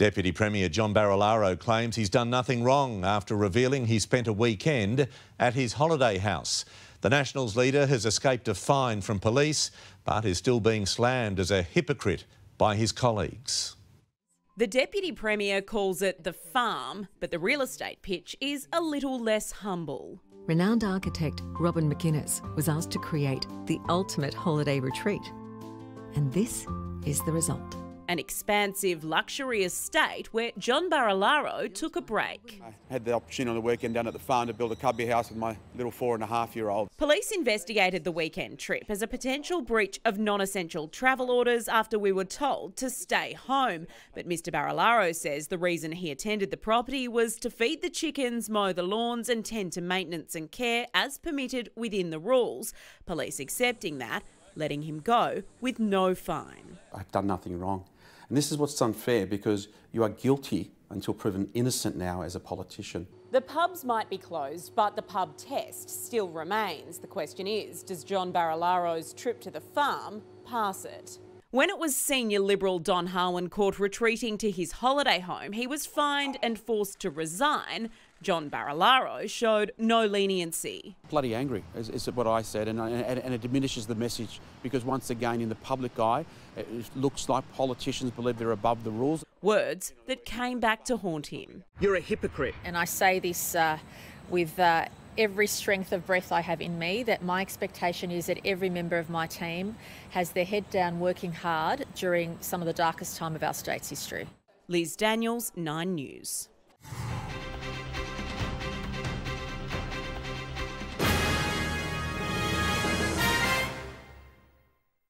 Deputy Premier John Barilaro claims he's done nothing wrong after revealing he spent a weekend at his holiday house. The Nationals leader has escaped a fine from police, but is still being slammed as a hypocrite by his colleagues. The Deputy Premier calls it the farm, but the real estate pitch is a little less humble. Renowned architect Robin McInnes was asked to create the ultimate holiday retreat. And this is the result. An expansive luxury estate where John Barilaro took a break. I had the opportunity on the weekend down at the farm to build a cubby house with my little 4.5-year-old. Police investigated the weekend trip as a potential breach of non-essential travel orders after we were told to stay home. But Mr Barilaro says the reason he attended the property was to feed the chickens, mow the lawns and tend to maintenance and care as permitted within the rules. Police accepting that, letting him go with no fine. I've done nothing wrong. And this is what's unfair, because you are guilty until proven innocent now as a politician. The pubs might be closed, but the pub test still remains. The question is, does John Barilaro's trip to the farm pass it? When it was senior Liberal Don Harwin caught retreating to his holiday home, he was fined and forced to resign. John Barilaro showed no leniency. Bloody angry is what I said, and it diminishes the message, because once again in the public eye it looks like politicians believe they're above the rules. Words that came back to haunt him. You're a hypocrite. And I say this with every strength of breath I have in me, that my expectation is that every member of my team has their head down working hard during some of the darkest time of our state's history. Liz Daniels, Nine News.